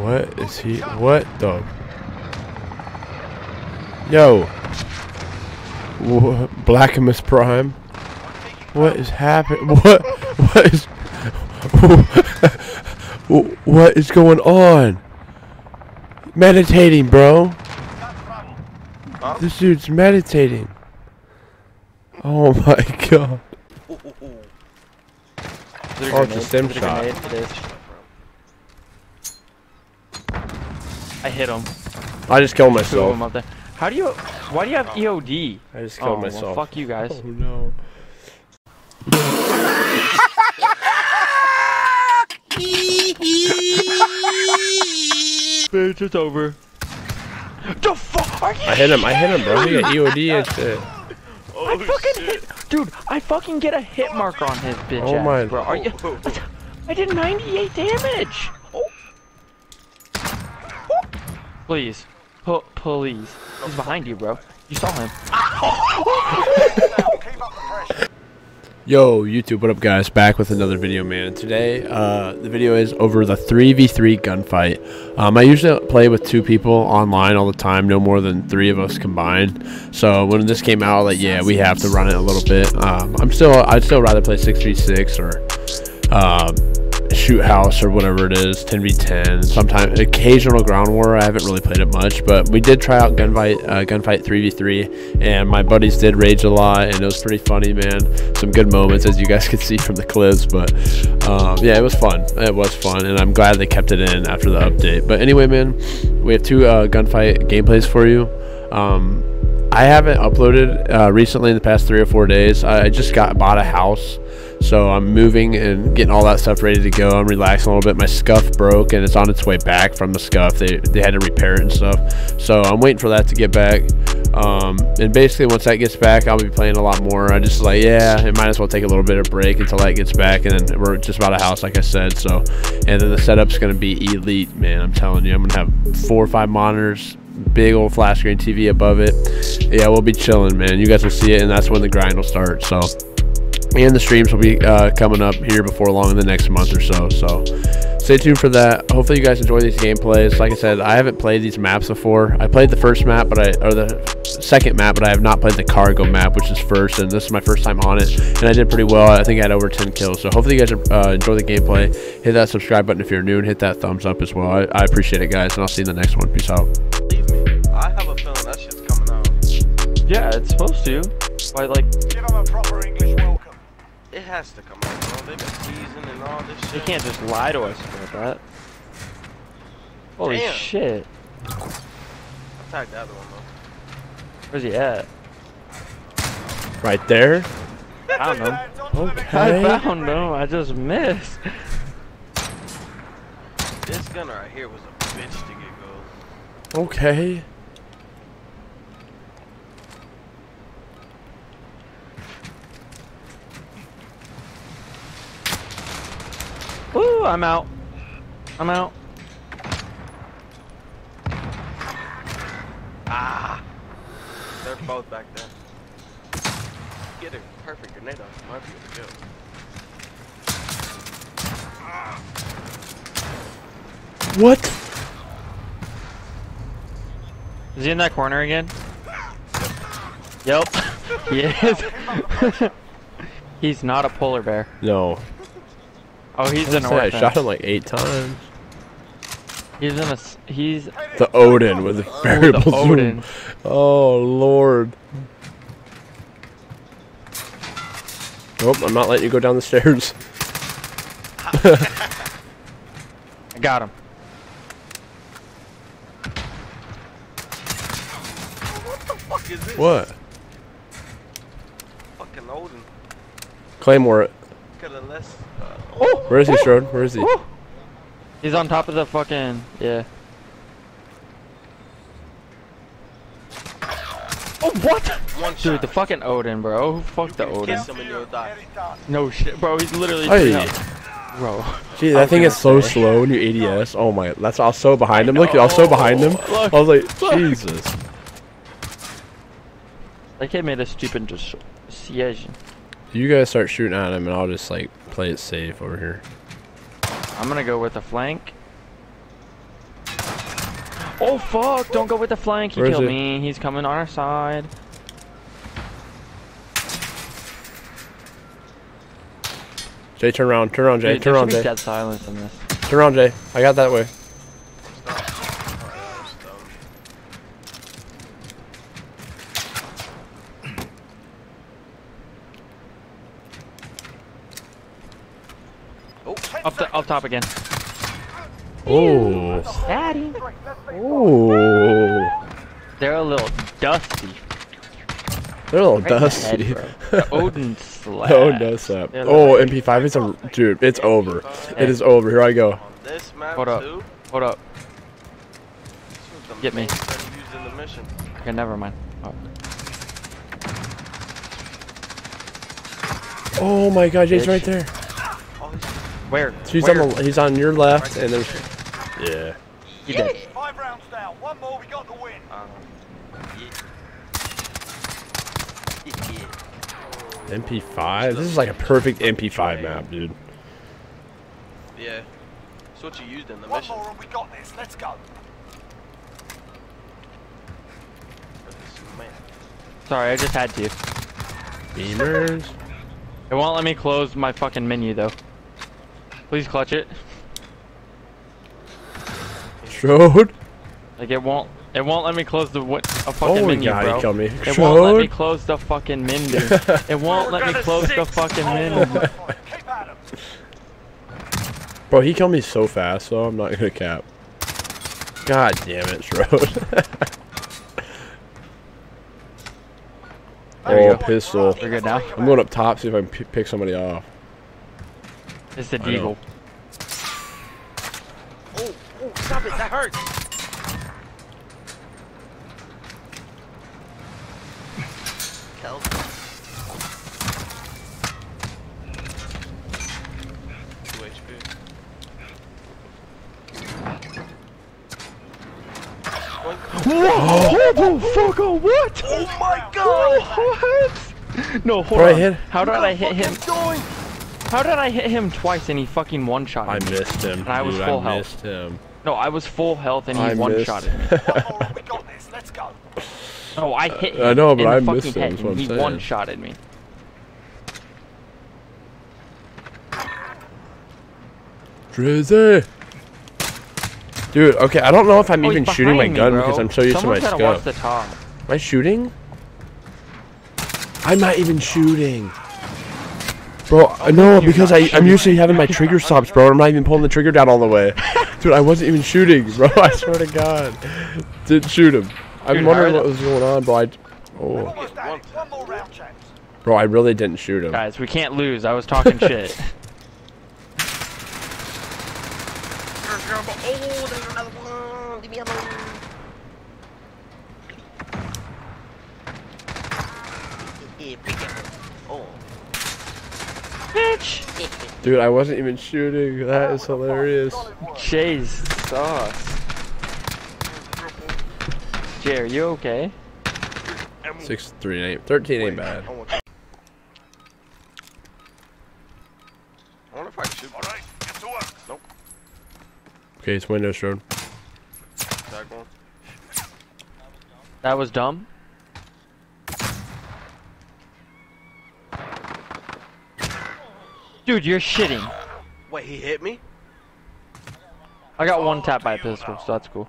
What is he? What the? Yo. What? Blackimus Prime. What is happening? What is? What is going on? Meditating, bro. This dude's meditating. Oh my god. Oh, it's a stim shot. I hit him. I just killed myself. Up there. How do you? Why do you have EOD? I just killed myself. Well, fuck you guys. Oh no. Bitch, it's over. The fuck are you? I hit him, bro. He got EOD and shit. Oh, I fucking hit, dude. I fucking get a hit marker on his bitch ass, bro. Are you? I did 98 damage. Please, please. He's behind you, bro. You saw him. Yo, YouTube, what up, guys? Back with another video, man. Today, the video is over the 3v3 gunfight. I usually play with two people online all the time, no more than three of us combined. So when this came out, like, yeah, we have to run it a little bit. I'd still rather play 6v6 or shoot house or whatever it is, 10v10. Sometimes occasional ground war. I haven't really played it much, but we did try out gunfight 3v3, and my buddies did rage a lot, and it was pretty funny, man. Some good moments, as you guys can see from the clips, but yeah, it was fun, and I'm glad they kept it in after the update. But anyway, man, we have two gunfight gameplays for you. I haven't uploaded recently in the past 3 or 4 days. I just bought a house, so I'm moving and getting all that stuff ready to go. I'm relaxing a little bit. My scuff broke, and it's on its way back from the scuff. They had to repair it and stuff, so I'm waiting for that to get back. And basically, once that gets back, I'll be playing a lot more. I just like, yeah, it might as well take a little bit of break until that gets back, and then we're just about a house, like I said. So, and then the setup's gonna be elite, man. I'm telling you, I'm gonna have 4 or 5 monitors, big old flat screen TV above it. Yeah, we'll be chilling, man. You guys will see it, and that's when the grind will start. So, and the streams will be coming up here before long in the next month or so, so stay tuned for that. Hopefully you guys enjoy these gameplays. Like I said, I haven't played these maps before. I played the first map, but the second map, but I have not played the cargo map, which is first, and this is my first time on it, and I did pretty well. I think I had over 10 kills, so hopefully you guys enjoy the gameplay. Hit that subscribe button if you're new, and hit that thumbs up as well. I appreciate it, guys, and I'll see you in the next one. Peace out. Believe me, I have a feeling that shit's coming out. Yeah, it's supposed to. Why, like, give them a proper English welcome. It has to come out, bro. They've been teasing and all this shit. They can't just lie to us about that. Holy shit. I tagged the other one, though. Where's he at? Right there? I don't know. Okay. I found him. I just missed. This gun right here was a bitch to get gold. Okay. Ooh, I'm out. I'm out. Ah. They're both back there. Get a perfect grenade on him. Might be able to kill. What? Is he in that corner again? Yep. He is. He's not a polar bear. No. Oh, he's in a I shot him like 8 times. He's in a. He's the Odin with a variable zoom. Odin. Oh lord. Nope, I'm not letting you go down the stairs. I got him. What the fuck is this? What? Fucking Odin. Claymore it. Oh, where is he, Strode? Where is he? He's on top of the fucking Oh, what? Dude, the fucking Odin, bro. Fuck the Odin. No shit, bro. He's literally. Bro. Gee, that thing is so slow when you ADS. Oh my, that's also behind him. Look, also behind him. I was like, Jesus. That kid made a stupid decision. You guys start shooting at him, and I'll just like play it safe over here. I'm gonna go with the flank. Oh fuck, don't go with the flank, he killed me. He's coming on our side. Jay, turn around, Jay, turn around, Jay. Dead silence on this. Turn around, Jay. I got that way. Oh, up top again. Oh, daddy. Oh, they're a little dusty. They're a little dusty. The Odin slap. The Odin slap. Oh, MP5 is a dude. It's over. It is over. Here I go. Hold up. Hold up. Get me. Okay, never mind. Oh, oh my God, Jay's right there. Where? He's on the, he's on your left, and there's yeah. He did. 5 rounds now. One more, we got the win. MP5? This is like a perfect MP5 map, dude. Yeah. That's what you used in the mission. One more and we got this. Let's go. Sorry, I just had to. Beamers. It won't let me close my fucking menu though. Please clutch it. Showed. Like it won't let me close the fucking menu, bro. Killed me. It won't let me close the fucking menu. It won't let me close the fucking menu. Bro, he killed me so fast, so I'm not gonna cap. God damn it, Shroud. Oh, pistol. We're good now. I'm going up top, see if I can pick somebody off. It's the deagle. Oh, oh, stop it, that hurts. Help. What the fuck? What? Oh my God! What? No, hold on. How did I hit him? How did I hit him twice and he fucking one-shot me? I missed him. And I was full health. No, I was full health and he one-shotted me. We got this. Let's go. No, I hit him. I know, but I missed him. And he one-shotted me. Drizzy. Dude, okay, I don't know if I'm even shooting my gun because I'm so used to my scope. Am I shooting? I'm not even shooting. Bro, no, because I'm used to having my trigger stops, bro. I'm not even pulling the trigger down all the way. Dude, I wasn't even shooting, bro. I swear to God. Didn't shoot him. I'm wondering what was going on, bro. Bro, I really didn't shoot him. Guys, we can't lose. I was talking shit. Bitch. Dude, I wasn't even shooting. That is hilarious. Chase sauce. Jay, are you okay? 6-3-8. 13 ain't bad. I wonder if I should. Alright, get to work. Nope. Okay, it's windows, Shroud. That was dumb? Dude, you're shitting. Wait, he hit me? I got one tap by a pistol, so that's cool.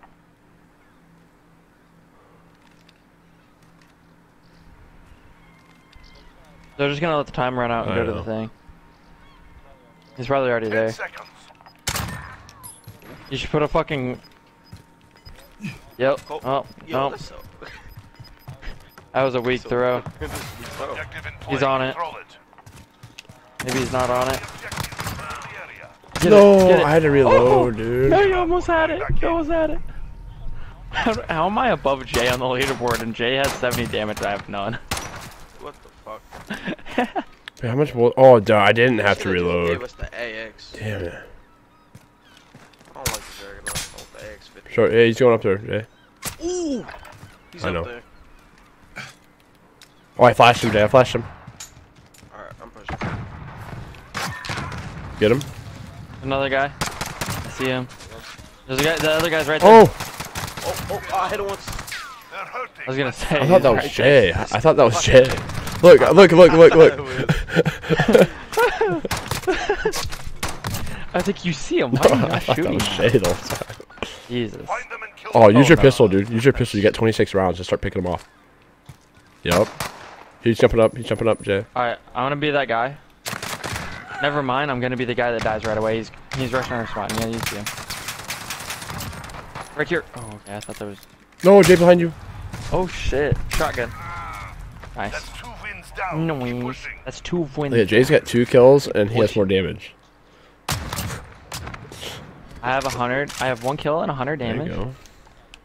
They're just gonna let the time run out and go to the thing. He's probably already there. You should put a fucking... Yep. Oh, no. That was a weak throw. He's on it. Maybe he's not on it. Get it. I had to reload, dude. No, you almost had it. You almost had it. How am I above Jay on the leaderboard and Jay has 70 damage? I have none. What the fuck? Wait, how much? Oh, dude, I didn't have to reload. Gave us the AX. Damn it. I don't like the dragon. The AX. Sure. Yeah, he's going up there. Yeah. Ooh. He's up there. Oh, I flashed him, Jay. I flashed him. All right, I'm pushing. Get him. Another guy. I see him. There's a guy. The other guy's right there. Oh! Oh, I hit it once. I was gonna say. I thought that was Jay. I thought that was Jay. Look. I was like, you see him. Why are you not shooting? I thought that was Jay the whole time. Jesus. Oh, use your pistol, dude. Use your pistol. You get 26 rounds. Just start picking them off. Yup. He's jumping up. He's jumping up, Jay. Alright, I want to be that guy. Never mind. I'm going to be the guy that dies right away. He's rushing our spot. Yeah, you see him. Right here. Oh, okay. I thought that was... No, Jay behind you. Oh, shit. Shotgun. Nice. That's 2 wins down. No, that's 2 wins. Yeah, Jay's got 2 kills, and he has more damage. I have 100. I have 1 kill and 100 damage. There you go.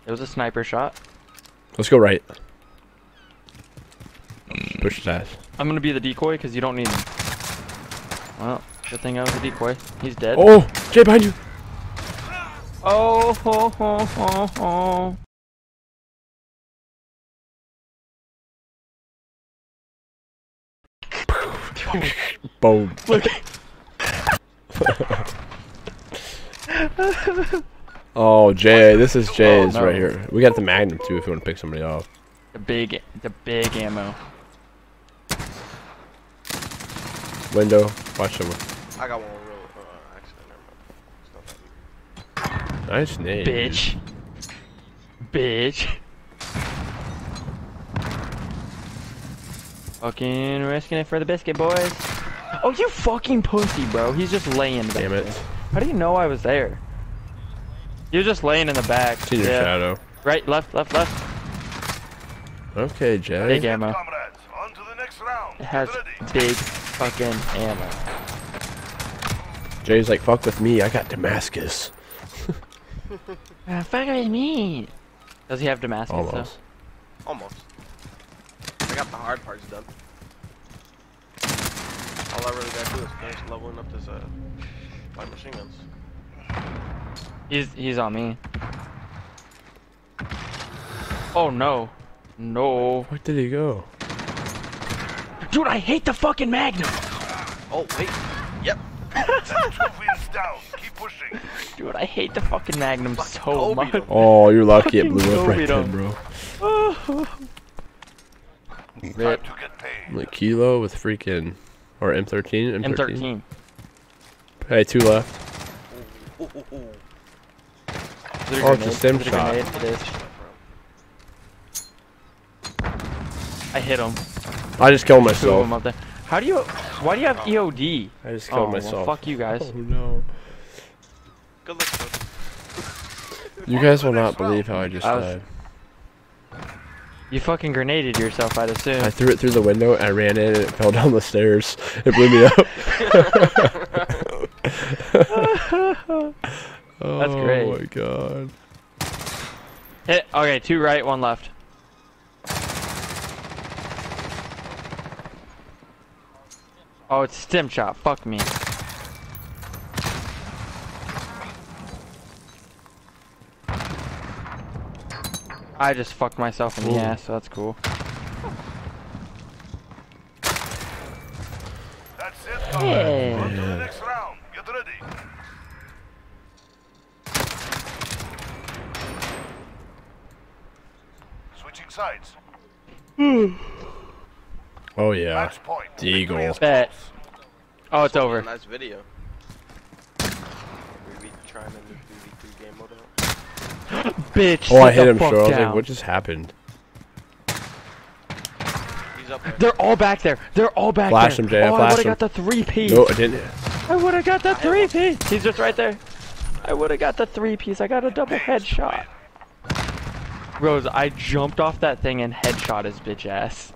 It was a sniper shot. Let's go right. Push his ass. I'm gonna be the decoy because you don't need him. Well, good thing I was a decoy. He's dead. Oh, Jay behind you. Oh ho ho ho ho. Boom. Look. Oh, Jay, this is Jay's right here. We got the Magnum too if you want to pick somebody off. The big ammo. Window, watch someone. I got one real actually, never mind. Nice name. Bitch. Dude. Fucking risking it for the biscuit, boys. Oh, you fucking pussy, bro. He's just laying back. Damn it. There. How do you know I was there? You're just laying in the back. See your shadow. Right, left. Okay, Jay. Big ammo. On to the next round. It has big fucking ammo. Jay's like, fuck with me. I got Damascus. Fuck with me. Does he have Damascus? Almost. Though? Almost. I got the hard parts done. All I really gotta do is finish leveling up this my machine guns. He's on me. Oh no. No. Where did he go? Dude, I hate the fucking Magnum! Oh, wait. Yep. That's 2 wins down. Keep pushing. Dude, I hate the fucking Magnum so much. Oh, you're lucky it blew up right then, bro. Rip. Like Kilo with freaking... Or M13? M13. Hey, 2 left. Ooh. Oh, it's a stem shot. I hit him. I just killed myself. Up there. How do you? Why do you have EOD? I just killed myself. Well, fuck you guys. Oh no. Good luck. You guys will not believe how I just died. You fucking grenaded yourself, I'd assume. I threw it through the window. I ran in and it fell down the stairs. It blew me up. That's great. Oh my god. Hit. Okay, 2 right, 1 left. Oh, it's stem shot. Fuck me. I just fucked myself in the ass, so that's cool. That's it. Hey. On to the next round. Get ready. Switching sides. Oh yeah, Deagle. Bet. Oh, it's over. Nice video. We trying to do the game mode out. Bitch. Oh, I hit him, bro. I was like, what just happened? He's up there. They're all back there. Flash him, Jay. Oh, I would've got the 3-piece. No, I didn't. I would've got the 3-piece. He's just right there. I would've got the 3-piece. I got a double headshot. Rose, I jumped off that thing and headshot his bitch ass.